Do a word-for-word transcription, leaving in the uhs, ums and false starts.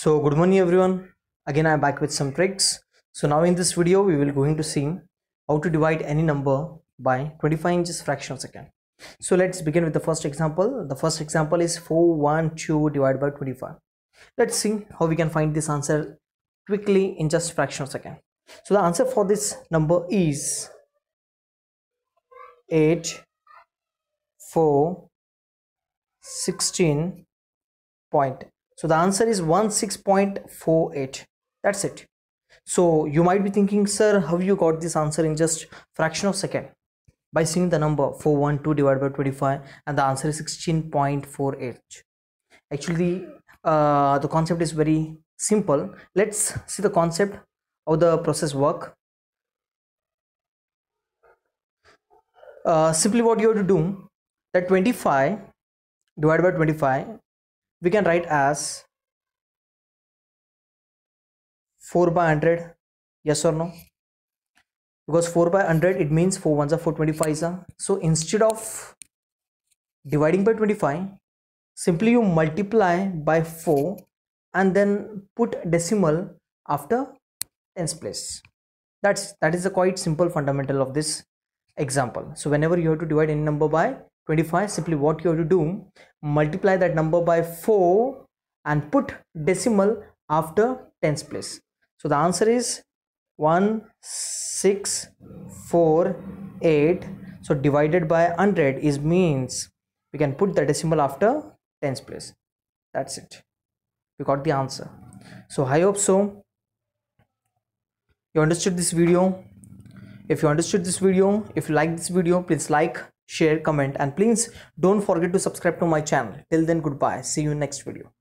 So good morning everyone, again I am back with some tricks. So now in this video we will going to see how to divide any number by twenty-five inches fraction of a second. So let's begin with the first example. The first example is four hundred twelve divided by twenty-five. Let's see how we can find this answer quickly in just fraction of a second. So the answer for this number is eight four sixteen point. So the answer is sixteen point four eight. That's it. So you might be thinking, sir, how you got this answer in just fraction of second? By seeing the number four hundred twelve divided by twenty-five, and the answer is sixteen point four eight. Actually, uh, the concept is very simple. Let's see the concept, how the process work. Uh, simply what you have to do, that twenty-five divided by twenty-five, we can write as four by one hundred, yes or no? Because four by one hundred, it means four ones are four, twenty-fives are. So instead of dividing by twenty-five, simply you multiply by four and then put decimal after tens place. That's, that is a quite simple fundamental of this example. So whenever you have to divide any number by twenty-five, simply what you have to do, multiply that number by four and put decimal after tens place. So the answer is one six four eight. So divided by one hundred is means we can put the decimal after tens place. That's it. We got the answer. So I hope so you understood this video. If you understood this video, if you like this video, please like, share, comment, and please don't forget to subscribe to my channel. Till then, goodbye. See you in next video.